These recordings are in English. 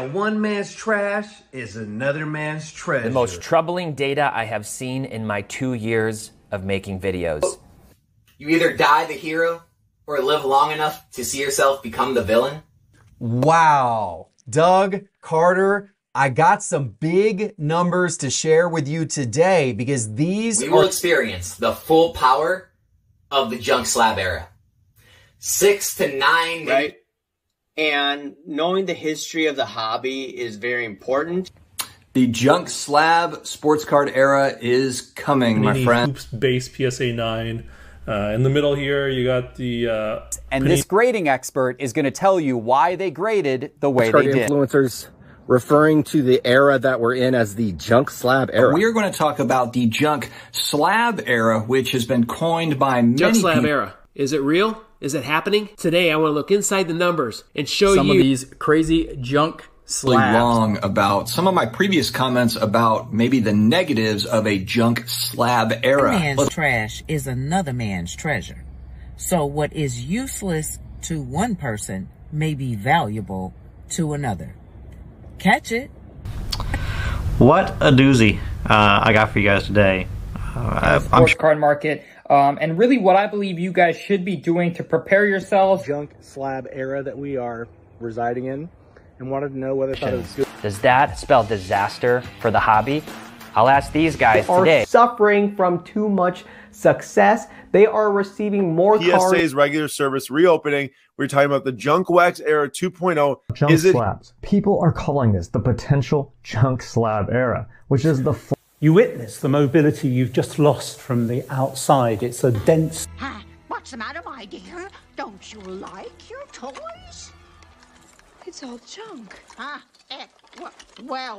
One man's trash is another man's treasure. The most troubling data I have seen in my 2 years of making videos. You either die the hero or live long enough to see yourself become the villain. Wow. Doug, Carter, I got some big numbers to share with you today because these we will experience the full power of the junk slab era. 6 to 9. Right. And knowing the history of the hobby is very important. The junk slab sports card era is coming, my friend. Hoops base PSA 9. In the middle here, you got the... and this grading expert is going to tell you why they graded the way they did. Influencers referring to the era that we're in as the junk slab era. We're going to talk about the junk slab era, which has been coined by many people. Junk slab era. Is it real? Is it happening? Today, I want to look inside the numbers and show you... some of these crazy junk slabs. Wrong about some of my previous comments about maybe the negatives of a junk slab era. One man's trash is another man's treasure. So what is useless to one person may be valuable to another. Catch it. What a doozy I got for you guys today. Sports card market. And really what I believe you guys should be doing to prepare yourselves. Junk slab era that we are residing in. And wanted to know whether I thought it was good. Does that spell disaster for the hobby? I'll ask these guys today. They are suffering from too much success. They are receiving more cards. PSA's regular service reopening. We're talking about the junk wax era 2.0. Junk slabs. People are calling this the potential junk slab era, which is the... You witness the mobility you've just lost from the outside. It's a dense... What's the matter, my dear? Don't you like your toys? It's all junk. Well.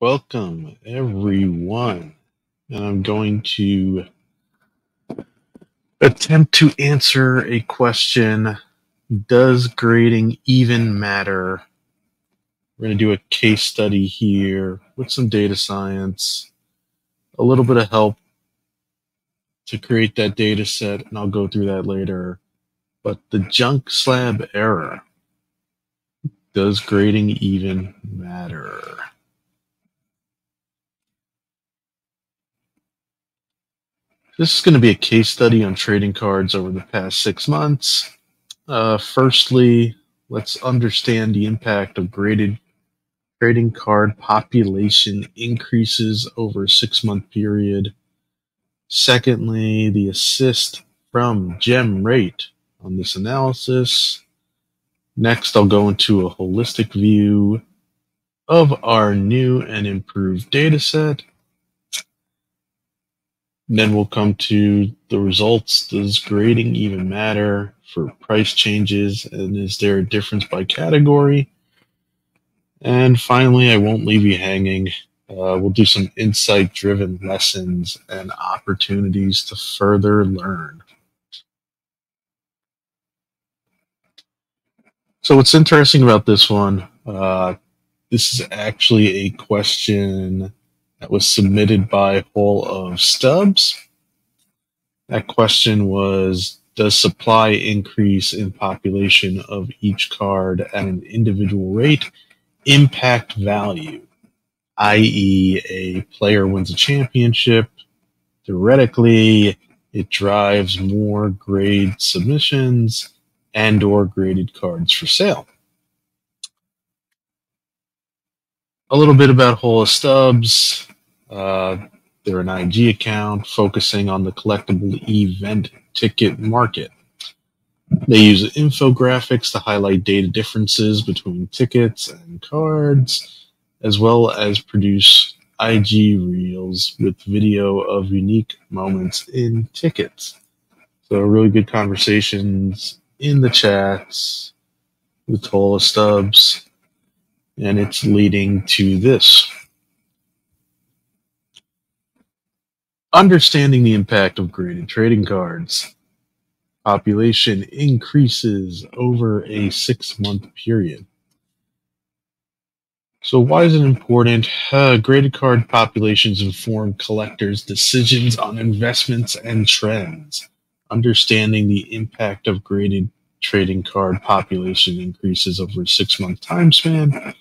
Welcome, everyone. And I'm going to attempt to answer a question. Does grading even matter? We're going to do a case study here with some data science, a little bit of help to create that data set, and I'll go through that later. But the junk slab era, does grading even matter? This is going to be a case study on trading cards over the past 6 months. Firstly, let's understand the impact of graded trading card population increases over a 6-month period. Secondly, the assist from GemRate on this analysis. Next, I'll go into a holistic view of our new and improved data set. Then we'll come to the results. Does grading even matter for price changes? And is there a difference by category? And finally, I won't leave you hanging. We'll do some insight-driven lessons and opportunities to further learn. So what's interesting about this one, this is actually a question that was submitted by Hall of Stubs. That question was, does supply increase in population of each card at an individual rate impact value? i.e., a player wins a championship, theoretically it drives more grade submissions and or graded cards for sale. A little bit about Hall of Stubs. They're an IG account focusing on the collectible event ticket market. They use infographics to highlight data differences between tickets and cards, as well as produce IG reels with video of unique moments in tickets. So really good conversations in the chats with Hall of Stubs, and it's leading to this. Understanding the impact of graded trading cards. Population increases over a 6-month period. So why is it important? Graded card populations inform collectors' decisions on investments and trends. Understanding the impact of graded trading card population increases over a 6-month time span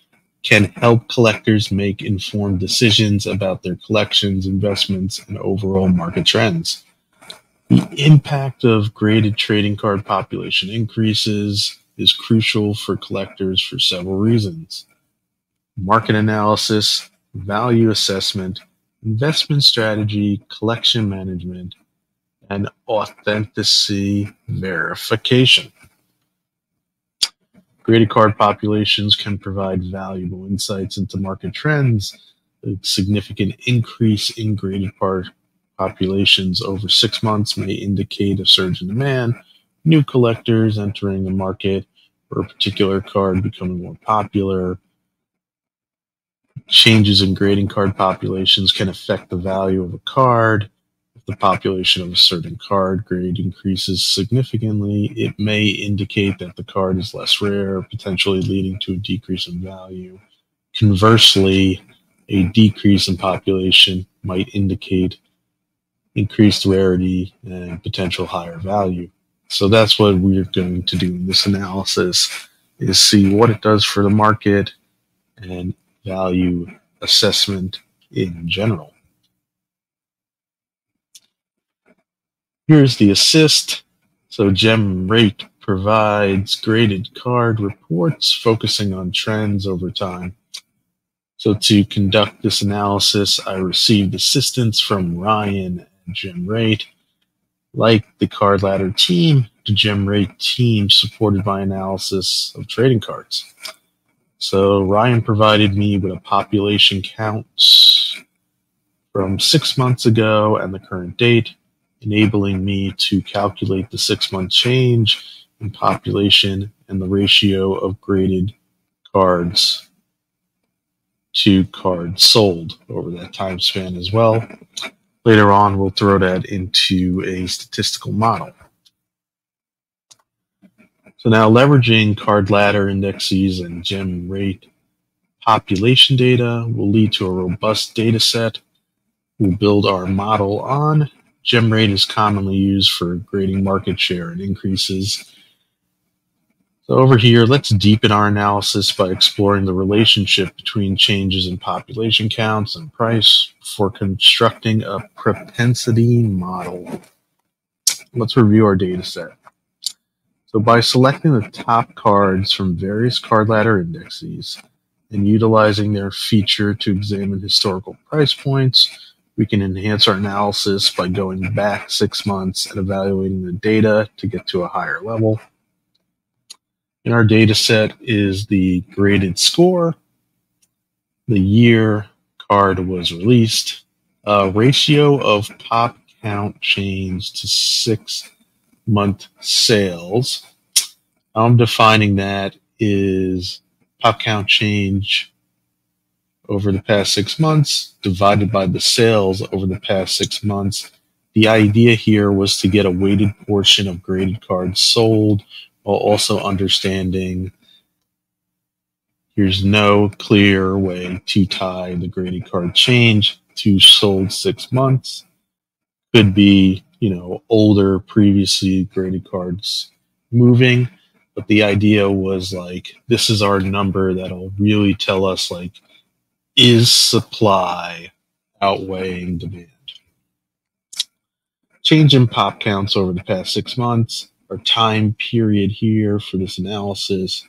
can help collectors make informed decisions about their collections, investments, and overall market trends. The impact of graded trading card population increases is crucial for collectors for several reasons. Market analysis, value assessment, investment strategy, collection management, and authenticity verification. Graded card populations can provide valuable insights into market trends. A significant increase in graded card populations over 6 months may indicate a surge in demand, new collectors entering the market, or a particular card becoming more popular. Changes in grading card populations can affect the value of a card. If the population of a certain card grade increases significantly, it may indicate that the card is less rare, potentially leading to a decrease in value. Conversely, a decrease in population might indicate increased rarity and potential higher value. So that's what we're going to do in this analysis, is see what it does for the market and value assessment in general. Here's the assist. So GemRate provides graded card reports focusing on trends over time. So to conduct this analysis, I received assistance from Ryan and GemRate. Like the Card Ladder team, the GemRate team supported my analysis of trading cards. So Ryan provided me with a population count from 6 months ago and the current date, enabling me to calculate the 6-month change in population and the ratio of graded cards to cards sold over that time span as well. Later on, we'll throw that into a statistical model. So now, leveraging Card Ladder indexes and GemRate population data will lead to a robust data set we'll build our model on. GemRate is commonly used for grading market share and increases. So over here, let's deepen our analysis by exploring the relationship between changes in population counts and price for constructing a propensity model. Let's review our data set. So by selecting the top cards from various Card Ladder indexes and utilizing their feature to examine historical price points, we can enhance our analysis by going back 6 months and evaluating the data to get to a higher level. In our data set is the graded score, the year card was released, a ratio of pop count change to 6 month sales. I'm defining that is pop count change over the past 6 months divided by the sales over the past 6 months. The idea here was to get a weighted portion of graded cards sold while also understanding here's no clear way to tie the graded card change to sold 6 months. Could be, you know, older, previously graded cards moving, but the idea was like, this is our number that'll really tell us, like, is supply outweighing demand? Change in pop counts over the past 6 months, our time period here for this analysis.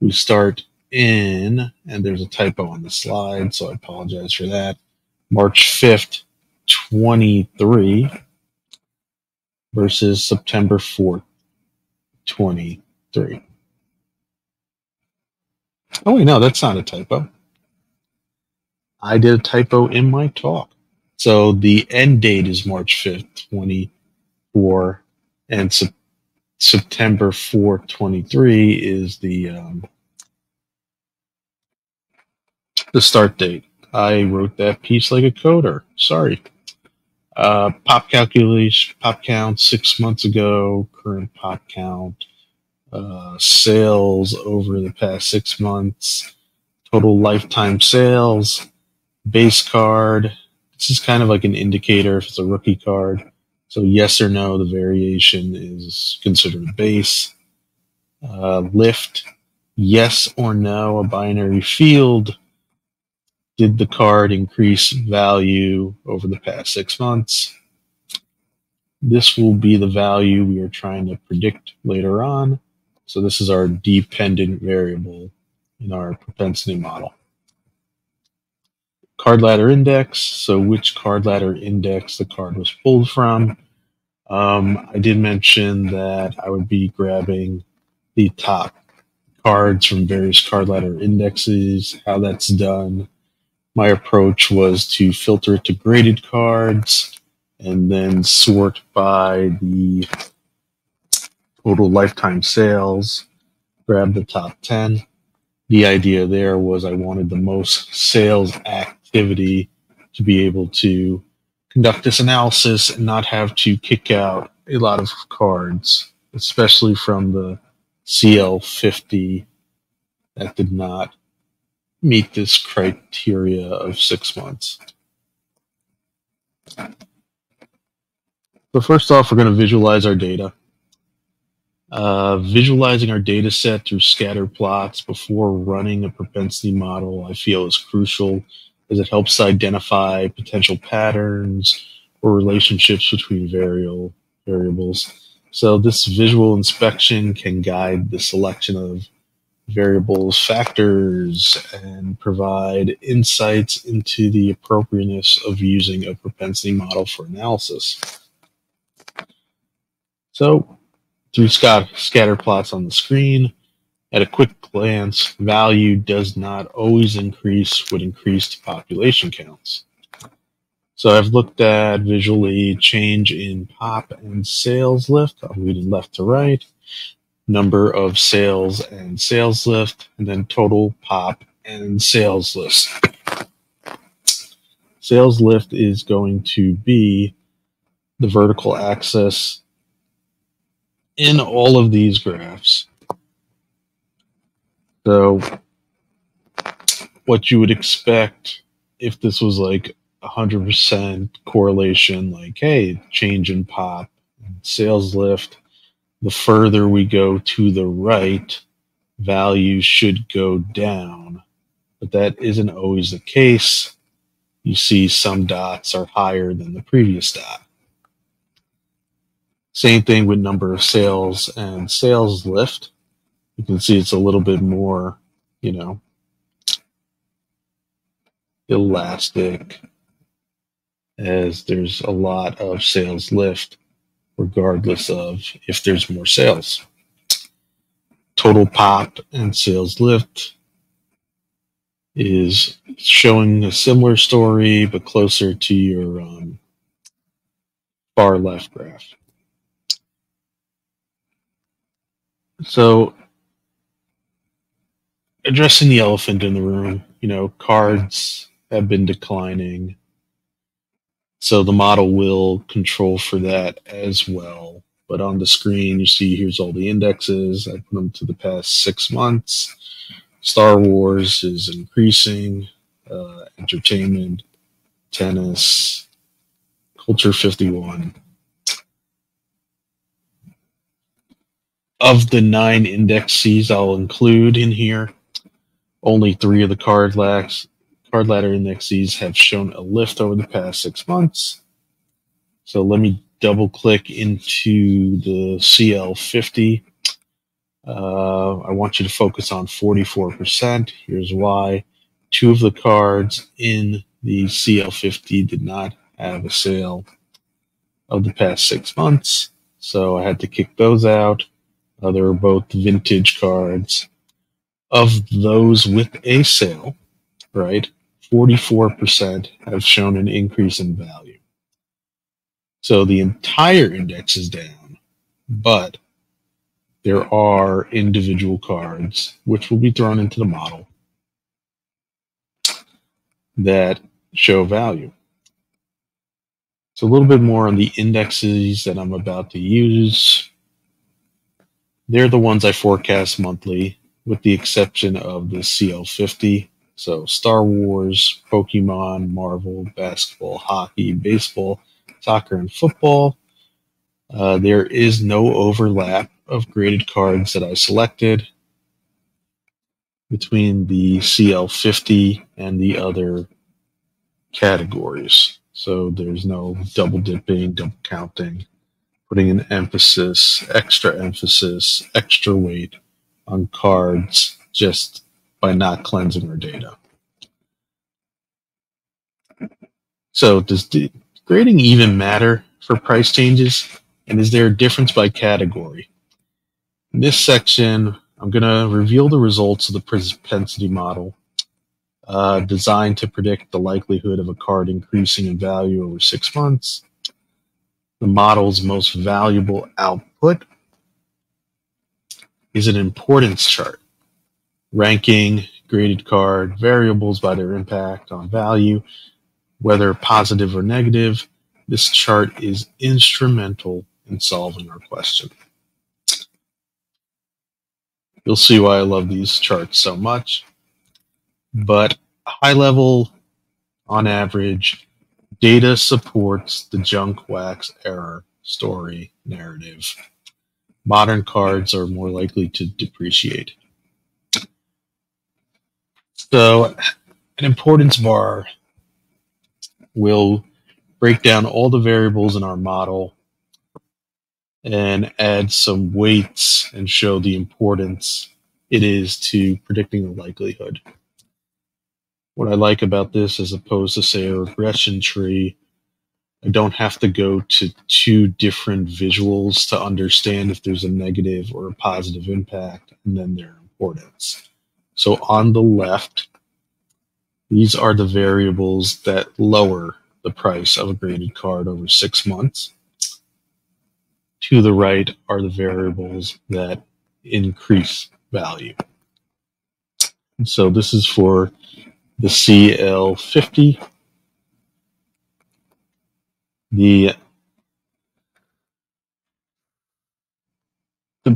We start in, and there's a typo on the slide, so I apologize for that, March 5th, 23. Versus September 4th, 23. Oh, wait, no, that's not a typo. I did a typo in my talk. So the end date is March 5th, 24, and September 4th, 23 is the start date. I wrote that piece like a coder. Sorry. Pop calculation, pop count 6 months ago, current pop count, sales over the past 6 months, total lifetime sales, base card. This is kind of like an indicator if it's a rookie card. So yes or no, the variation is considered base. Lift, yes or no, a binary field. Did the card increase value over the past 6 months? This will be the value we are trying to predict later on. So this is our dependent variable in our propensity model. Card ladder index, so which card ladder index the card was pulled from. I did mention that I would be grabbing the top cards from various card ladder indexes, how that's done. My approach was to filter it to graded cards and then sort by the total lifetime sales, grab the top 10. The idea there was I wanted the most sales activity to be able to conduct this analysis and not have to kick out a lot of cards, especially from the CL50 that did not meet this criteria of 6 months. So first off, we're going to visualize our data. Visualizing our data set through scatter plots before running a propensity model, I feel is crucial as it helps identify potential patterns or relationships between variables. So this visual inspection can guide the selection of variables, factors, and provide insights into the appropriateness of using a propensity model for analysis. So through scatter plots on the screen, at a quick glance, value does not always increase with increased population counts. So I've looked at visually change in pop and sales lift. I'll read it left to right. Number of sales and sales lift, and then total pop and sales lift. Sales lift is going to be the vertical axis in all of these graphs. So what you would expect if this was like 100% correlation, like, hey, change in pop and sales lift, the further we go to the right, value should go down. But that isn't always the case. You see some dots are higher than the previous dot. Same thing with number of sales and sales lift. You can see it's a little bit more, you know, elastic as there's a lot of sales lift, regardless of if there's more sales. Total pop and sales lift is showing a similar story, but closer to your far left graph. So addressing the elephant in the room, you know, cards have been declining. So the model will control for that as well. But on the screen, you see here's all the indexes. I put them to the past 6 months. Star Wars is increasing, entertainment, tennis, Culture 51. Of the 9 indexes I'll include in here, only 3 of the card ladder indexes have shown a lift over the past 6 months. So let me double click into the CL50. I want you to focus on 44%. Here's why. 2 of the cards in the CL50 did not have a sale of the past 6 months. So I had to kick those out. They were both vintage cards. Of those with a sale, right, 44% have shown an increase in value. So the entire index is down, but there are individual cards which will be thrown into the model that show value. So a little bit more on the indexes that I'm about to use. They're the ones I forecast monthly, with the exception of the CL50. So Star Wars, Pokemon, Marvel, basketball, hockey, baseball, soccer, and football. There is no overlap of graded cards that I selected between the CL50 and the other categories. So there's no double dipping, double counting, putting an emphasis, extra weight on cards just by not cleansing our data. So does grading even matter for price changes? And is there a difference by category? In this section, I'm going to reveal the results of the propensity model designed to predict the likelihood of a card increasing in value over 6 months, the model's most valuable output is an importance chart, ranking graded card variables by their impact on value, whether positive or negative. This chart is instrumental in solving our question. You'll see why I love these charts so much. But high level, on average, data supports the junk wax error story narrative. Modern cards are more likely to depreciate. So an importance bar will break down all the variables in our model and add some weights and show the importance it is to predicting the likelihood. What I like about this, as opposed to, say, a regression tree, I don't have to go to two different visuals to understand if there's a negative or a positive impact and then their importance. So on the left, these are the variables that lower the price of a graded card over 6 months. To the right are the variables that increase value. And so this is for the CL50, the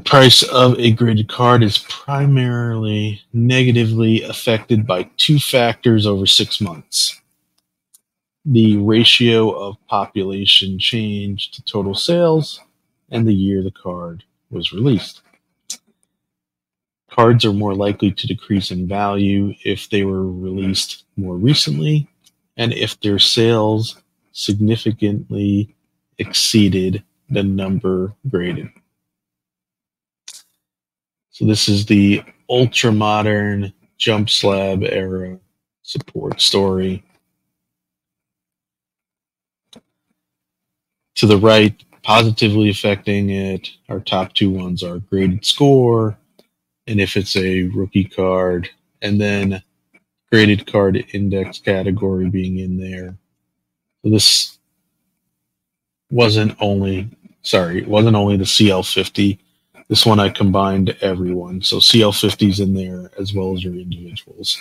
price of a graded card is primarily negatively affected by two factors over 6 months. The ratio of population change to total sales and the year the card was released. Cards are more likely to decrease in value if they were released more recently and if their sales significantly exceeded the number graded. So this is the ultra-modern Jump Slab era support story. To the right, positively affecting it, our top two ones are graded score, and if it's a rookie card, and then graded card index category being in there. So this wasn't only the CL50. This one I combined everyone. So CL50's in there as well as your individuals.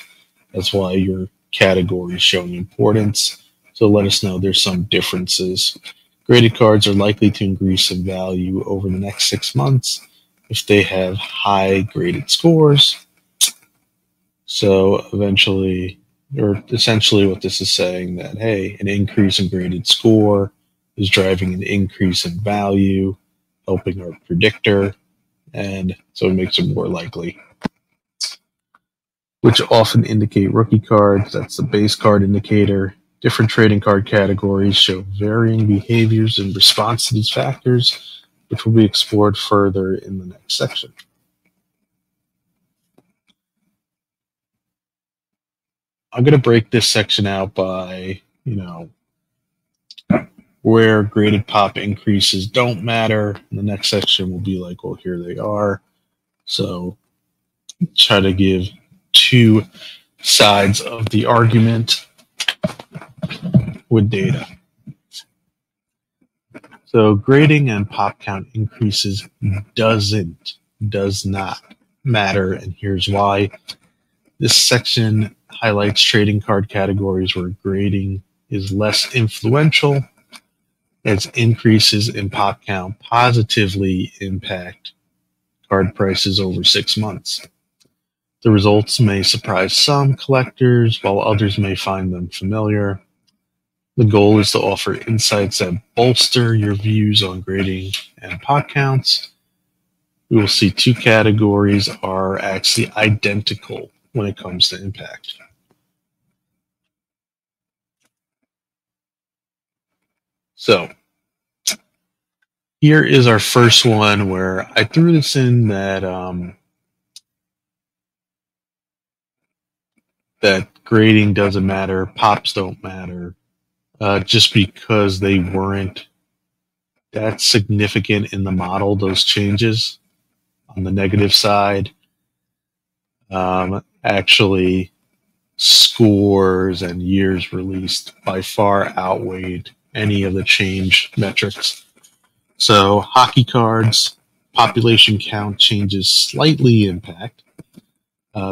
That's why your category is showing importance. So let us know there's some differences. Graded cards are likely to increase in value over the next 6 months if they have high graded scores. So eventually, or essentially what this is saying, that, hey, an increase in graded score is driving an increase in value, helping our predictor, and so it makes it more likely, which often indicate rookie cards. That's the base card indicator. Different trading card categories show varying behaviors in response to these factors, which will be explored further in the next section. I'm going to break this section out by, where graded pop increases don't matter. And the next section will be like, well, here they are. So try to give two sides of the argument with data. So grading and pop count increases does not matter, and here's why. This section highlights trading card categories where grading is less influential, as increases in pop count positively impact card prices over 6 months. The results may surprise some collectors, while others may find them familiar. The goal is to offer insights that bolster your views on grading and pot counts. We will see two categories are actually identical when it comes to impact. So here is our first one where I threw this in that that grading doesn't matter, pops don't matter, just because they weren't that significant in the model, those changes on the negative side. Actually, scores and years released by far outweighed any of the change metrics. So hockey cards, population count changes slightly impact.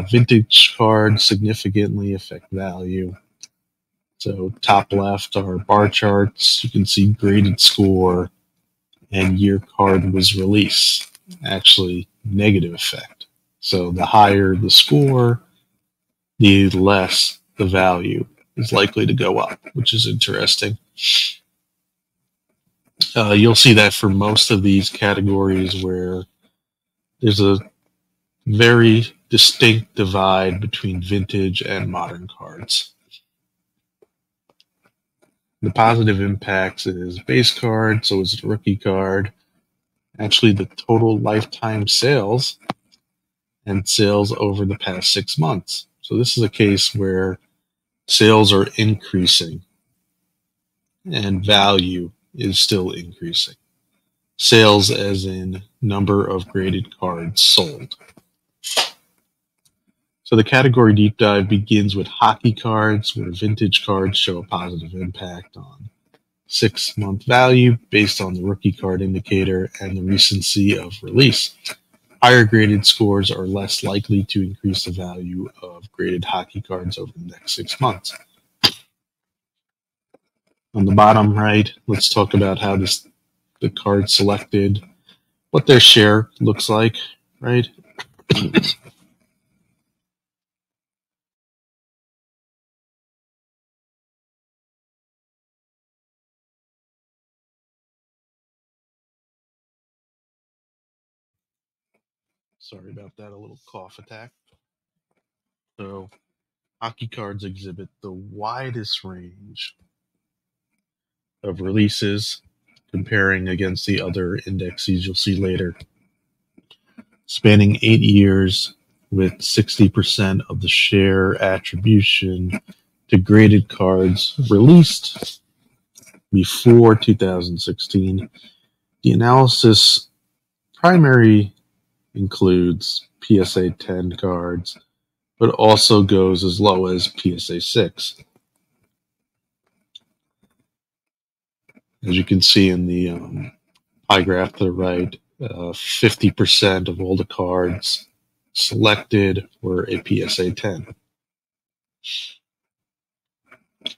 Vintage cards significantly affect value. So top left are bar charts. You can see graded score and year card was released. Actually, negative effect. So the higher the score, the less the value is likely to go up, which is interesting. You'll see that for most of these categories where there's a very distinct divide between vintage and modern cards. The positive impacts is base card, so is rookie card. Actually, the total lifetime sales and sales over the past 6 months. So this is a case where sales are increasing and value is still increasing. Sales as in number of graded cards sold. So the category deep dive begins with hockey cards, where vintage cards show a positive impact on 6-month value based on the rookie card indicator and the recency of release. Higher graded scores are less likely to increase the value of graded hockey cards over the next 6 months. On the bottom right, let's talk about how the card selected, what their share looks like, right? Sorry about that, a little cough attack. So hockey cards exhibit the widest range of releases, comparing against the other indexes you'll see later, spanning 8 years with 60% of the share attribution to graded cards released before 2016. The analysis primary includes PSA 10 cards, but also goes as low as PSA 6. As you can see in the pie graph to the right, 50% of all the cards selected were a PSA 10.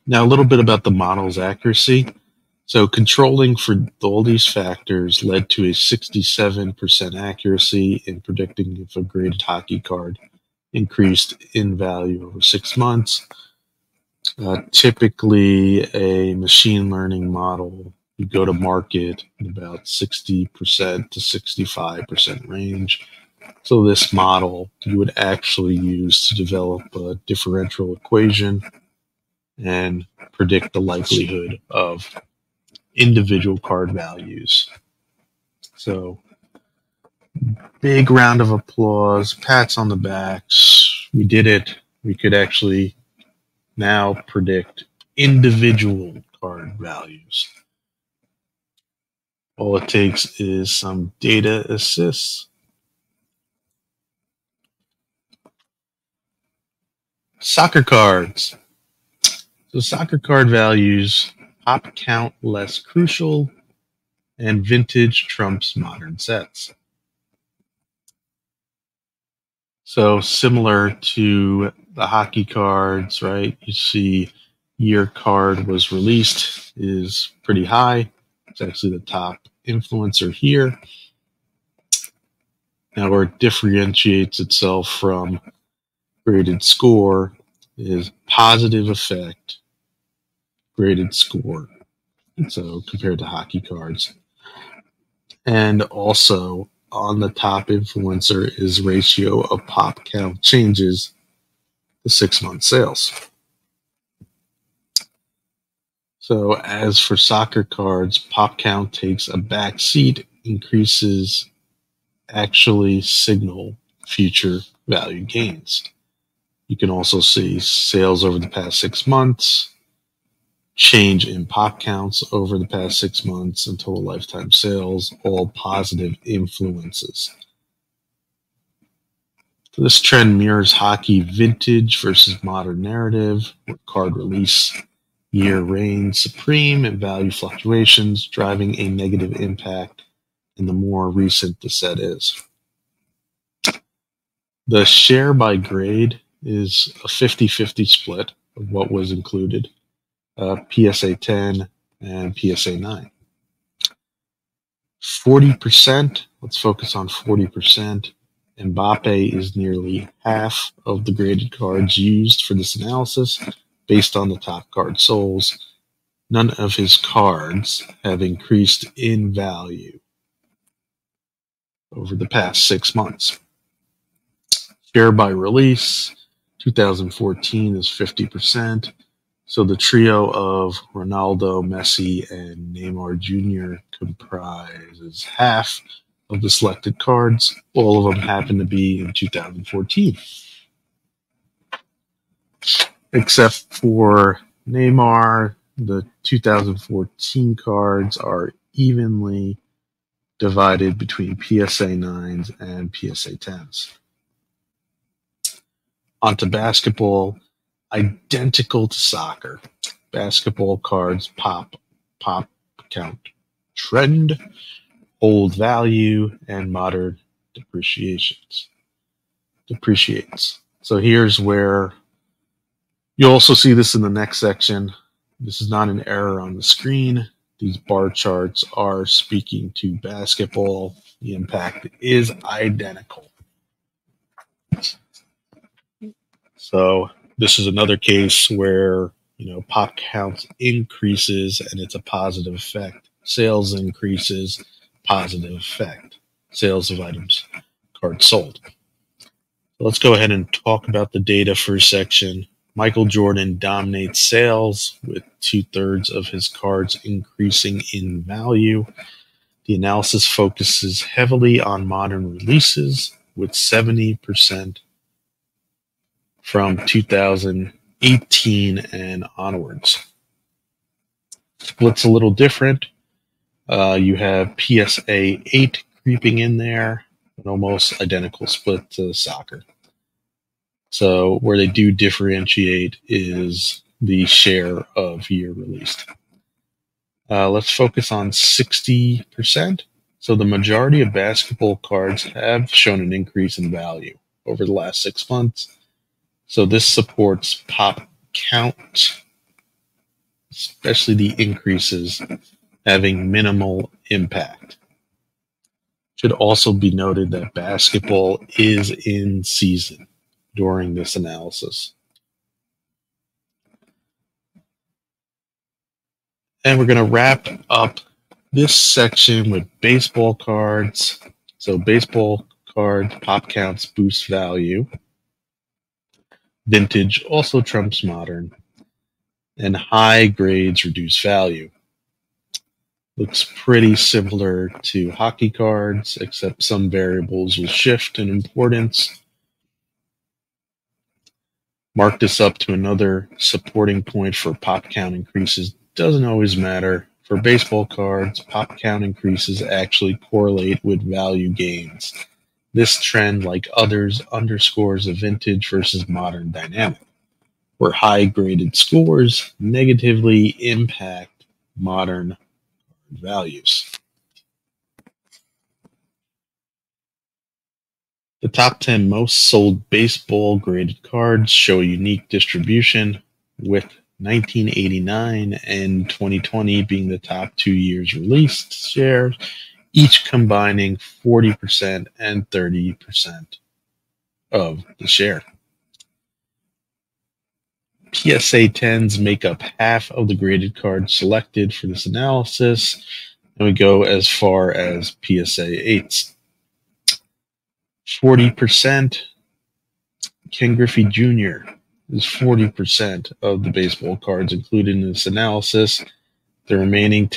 Now a little bit about the model's accuracy. So controlling for all these factors led to a 67% accuracy in predicting if a graded hockey card increased in value over 6 months. Typically, a machine learning model would go to market in about 60% to 65% range. So this model you would actually use to develop a differential equation and predict the likelihood of individual card values. So big round of applause, pats on the backs. We did it. We could actually now predict individual card values. All it takes is some data assists. Soccer cards. So soccer card values, pop count less crucial, and vintage trumps modern sets. So similar to the hockey cards, right? You see year card was released is pretty high. It's actually the top influencer here. Now where it differentiates itself from Graded score is positive effect, graded score. And so compared to hockey cards. And also on the top influencer is ratio of pop count changes to 6-month sales. So as for soccer cards, pop count takes a back seat, increases actually signal future value gains. You can also see sales over the past 6 months, change in pop counts over the past 6 months, and total lifetime sales, all positive influences. So this trend mirrors hockey vintage versus modern narrative, where card release year reigns supreme and value fluctuations, driving a negative impact, and the more recent the set is. The share by grade is a 50-50 split of what was included, PSA 10 and PSA 9. 40%, let's focus on 40%. Mbappé is nearly half of the graded cards used for this analysis based on the top card soles. None of his cards have increased in value over the past 6 months. Share by release, 2014 is 50%. So the trio of Ronaldo, Messi, and Neymar Jr. comprises half of the selected cards. All of them happen to be in 2014. Except for Neymar, the 2014 cards are evenly divided between PSA 9s and PSA 10s. Onto basketball. Identical to soccer, basketball cards pop count trend, old value, and modern depreciates. So here's where you'll also see this in the next section. This is not an error on the screen. These bar charts are speaking to basketball. The impact is identical. So this is another case where, you know, pop counts increases and it's a positive effect. Sales increases, positive effect. Sales of items, cards sold. So let's go ahead and talk about the data for a section. Michael Jordan dominates sales with 2/3 of his cards increasing in value. The analysis focuses heavily on modern releases with 70% from 2018 and onwards. Split's a little different. You have PSA 8 creeping in there, an almost identical split to soccer. So where they do differentiate is the share of year released. Let's focus on 60%. So the majority of basketball cards have shown an increase in value over the last 6 months. So this supports pop count, especially the increases having minimal impact. Should also be noted that basketball is in season during this analysis. And we're going to wrap up this section with baseball cards. So baseball card pop counts boost value. Vintage also trumps modern, and high grades reduce value. Looks pretty similar to hockey cards, except some variables will shift in importance. Mark this up to another supporting point for pop count increases. Doesn't always matter. For baseball cards, pop count increases actually correlate with value gains. This trend, like others, underscores a vintage versus modern dynamic, where high-graded scores negatively impact modern values. The top 10 most sold baseball-graded cards show a unique distribution, with 1989 and 2020 being the top 2 years released shares, each combining 40% and 30% of the share. PSA 10s make up half of the graded cards selected for this analysis, and we go as far as PSA 8s. 40%, Ken Griffey Jr. is 40% of the baseball cards included in this analysis. The remaining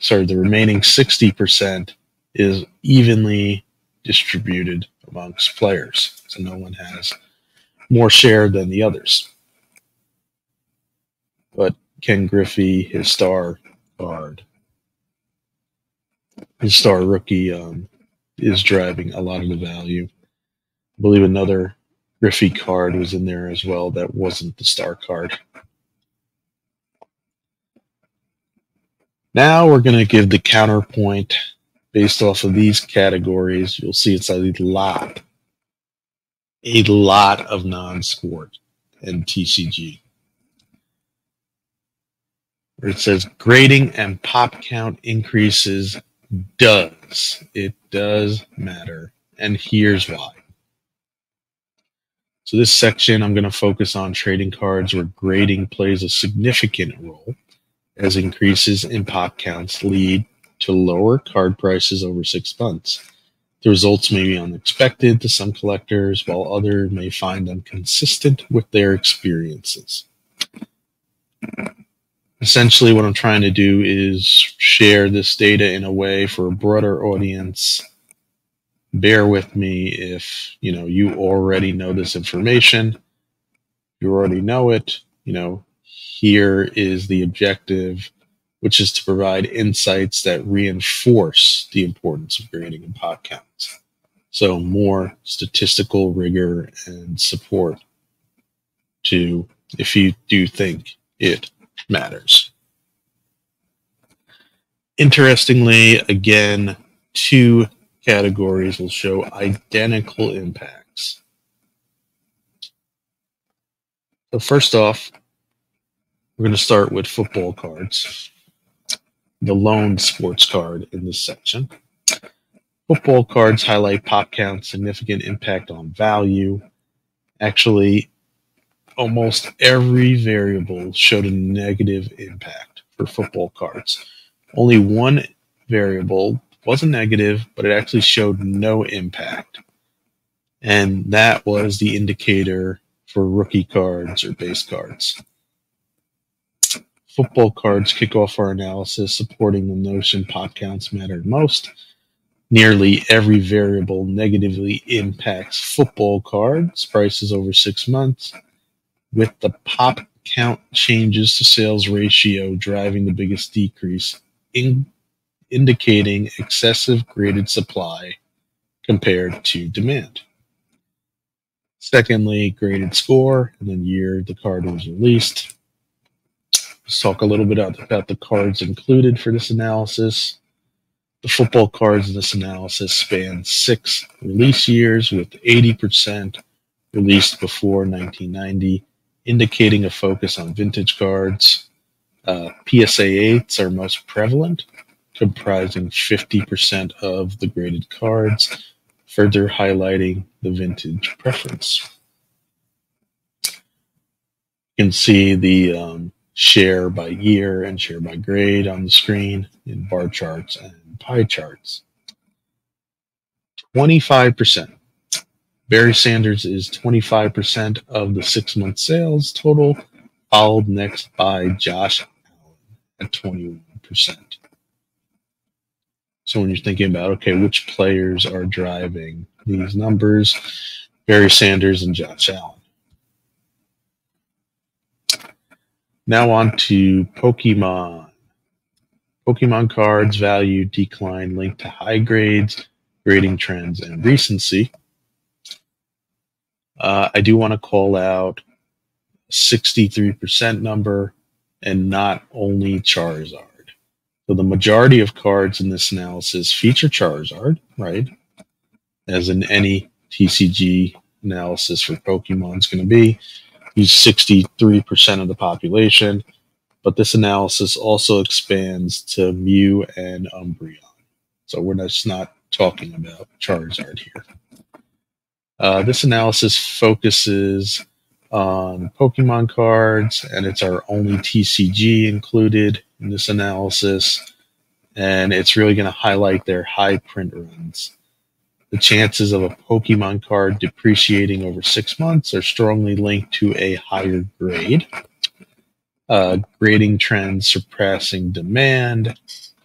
60% is evenly distributed amongst players, so no one has more share than the others. But Ken Griffey, his star card, his star rookie, is driving a lot of the value. I believe another Griffey card was in there as well that wasn't the star card. Now we're going to give the counterpoint based off of these categories. You'll see it's a lot of non-sport and TCG. Where it says grading and pop count increases does. It does matter, and here's why. So this section, I'm going to focus on trading cards where grading plays a significant role, as increases in pop counts lead to lower card prices over 6 months. The results may be unexpected to some collectors, while others may find them consistent with their experiences. Essentially, what I'm trying to do is share this data in a way for a broader audience. Bear with me if, you know, you already know this information. You already know it, you know. Here is the objective, which is to provide insights that reinforce the importance of grading and pop counts. So more statistical rigor and support to if you do think it matters. Interestingly, again, two categories will show identical impacts. So first off, we're going to start with football cards, the lone sports card in this section. Football cards highlight pop count, significant impact on value. Actually, almost every variable showed a negative impact for football cards. Only one variable wasn't negative, but it actually showed no impact. And that was the indicator for rookie cards or base cards. Football cards kick off our analysis, supporting the notion pop counts mattered most. Nearly every variable negatively impacts football cards prices over 6 months, with the pop count changes to sales ratio driving the biggest decrease, indicating excessive graded supply compared to demand. Secondly, graded score and then year the card was released. Let's talk a little bit about the cards included for this analysis. The football cards in this analysis span 6 release years, with 80% released before 1990, indicating a focus on vintage cards. PSA 8s are most prevalent, comprising 50% of the graded cards, further highlighting the vintage preference. You can see the share by year and share by grade on the screen in bar charts and pie charts. 25%. Barry Sanders is 25% of the 6 month sales total, followed next by Josh Allen at 21%. So when you're thinking about, okay, which players are driving these numbers, Barry Sanders and Josh Allen. Now on to Pokemon. Pokemon cards value decline linked to high grades, grading trends, and recency. I do want to call out 63% number and not only Charizard. So the majority of cards in this analysis feature Charizard, right? As in any TCG analysis for Pokemon is going to be. He's 63% of the population, but this analysis also expands to Mew and Umbreon. So we're just not talking about Charizard here. This analysis focuses on Pokemon cards, and it's our only TCG included in this analysis, and it's really going to highlight their high print runs. The chances of a Pokemon card depreciating over 6 months are strongly linked to a higher grade, grading trends surpassing demand,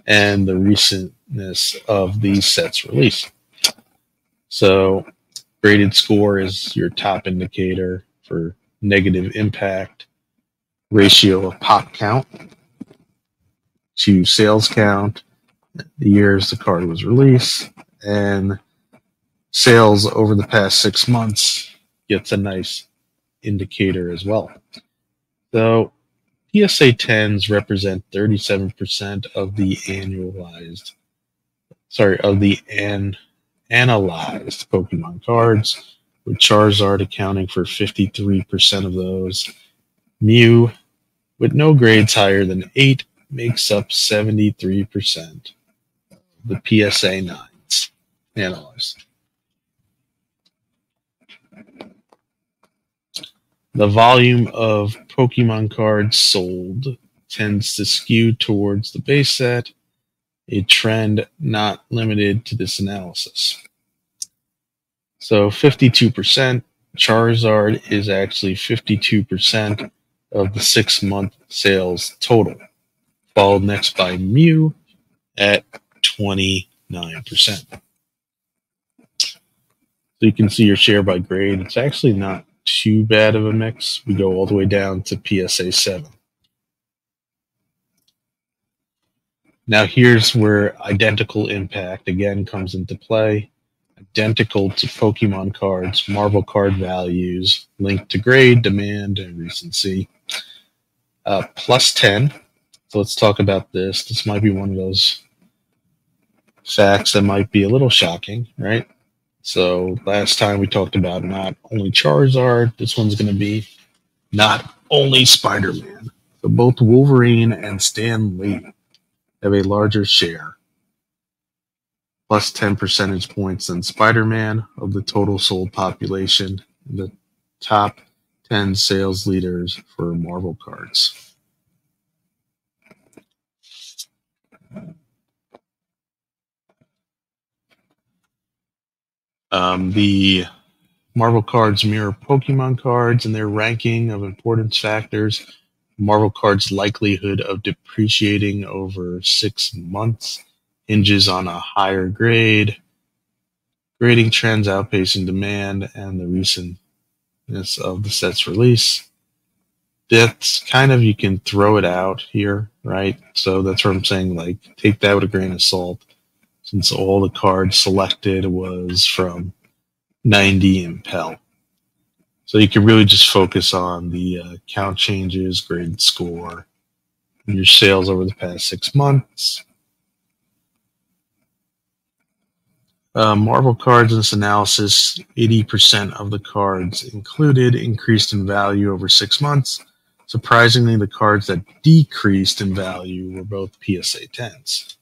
and the recentness of these sets release. So graded score is your top indicator for negative impact, ratio of pop count to sales count, the years the card was released, and sales over the past 6 months gets a nice indicator as well. So PSA 10s represent 37% of the analyzed Pokemon cards, with Charizard accounting for 53% of those. Mew, with no grades higher than 8, makes up 73% of the PSA 9s analyzed. The volume of Pokemon cards sold tends to skew towards the base set, a trend not limited to this analysis. So 52%, Charizard is actually 52% of the 6 month sales total, followed next by Mew at 29%. So you can see your share by grade. It's actually not too bad of a mix. We go all the way down to PSA 7. Now here's where identical impact again comes into play. Identical to Pokemon cards, Marvel card values linked to grade, demand, and recency. Plus 10. So let's talk about this. This might be one of those facts that might be a little shocking, right? So last time we talked about not only Charizard, this one's going to be not only Spider-Man. So both Wolverine and Stan Lee have a larger share, plus 10 percentage points than Spider-Man of the total sold population, and the top 10 sales leaders for Marvel cards. The Marvel cards mirror Pokemon cards in their ranking of importance factors. Marvel cards' likelihood of depreciating over 6 months hinges on a higher grade, grading trends outpacing demand, and the recentness of the set's release. That's kind of, you can throw it out here, right? So that's what I'm saying, like, take that with a grain of salt, since all the cards selected was from 90 Impel. So you can really just focus on the count changes, grade score, and your sales over the past 6 months. Marvel cards in this analysis, 80% of the cards included increased in value over 6 months. Surprisingly, the cards that decreased in value were both PSA 10s.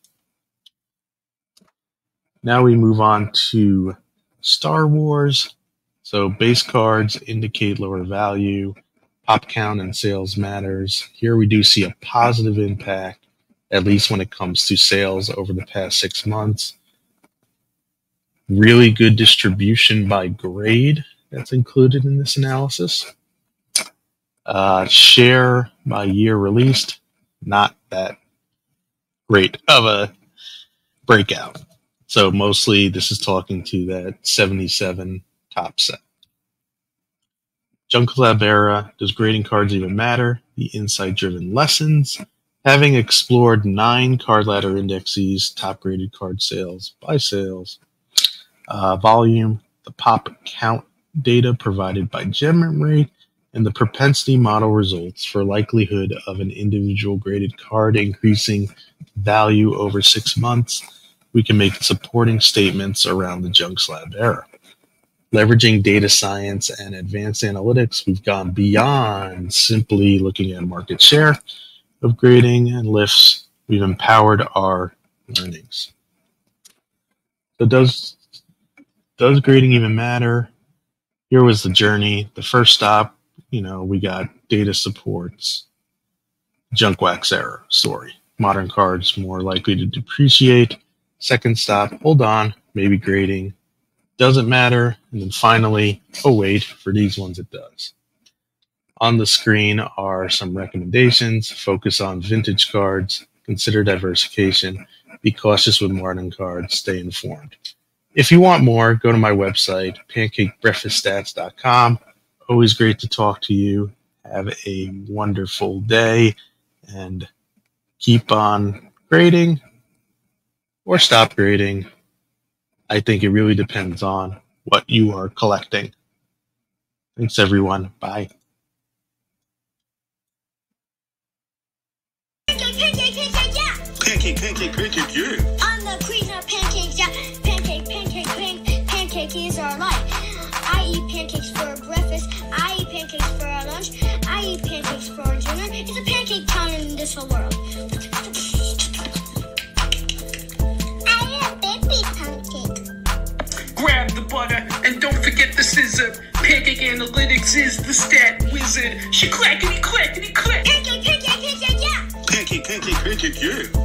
Now we move on to Star Wars. So base cards indicate lower value. Pop count and sales matters. Here we do see a positive impact, at least when it comes to sales over the past 6 months. Really good distribution by grade that's included in this analysis. Share by year released, not that great of a breakout. So mostly this is talking to that 77 top set. Junk Slab era, does grading cards even matter? The insight-driven lessons. Having explored 9 card ladder indexes, top graded card sales by sales, volume, the pop count data provided by GemRate, and the propensity model results for likelihood of an individual graded card increasing value over 6 months. We can make supporting statements around the Junk Slab era. Leveraging data science and advanced analytics, we've gone beyond simply looking at market share of grading and lifts. We've empowered our learnings. So does grading even matter? Here was the journey. The first stop You know, we got data supports, junk wax error story. Modern cards more likely to depreciate. Second stop, hold on, maybe grading. Doesn't matter. And then finally, oh wait, for these ones it does. On the screen are some recommendations. Focus on vintage cards. Consider diversification. Be cautious with modern cards. Stay informed. If you want more, go to my website, PancakeBreakfastStats.com. Always great to talk to you. Have a wonderful day and keep on grading or stop grading. I think it really depends on what you are collecting. Thanks, everyone. Bye. Pancake, yeah. I'm the queen of pancakes, yeah. Pancake is our life. I eat pancakes for breakfast. I eat pancakes for lunch. I eat pancakes for dinner. It's a pancake town in this whole world. I eat a baby pancake. Grab the butter and don't forget the scissor. Pancake Analytics is the stat wizard. She clackety clackety clack. Pancake, yeah. Pancake, yeah.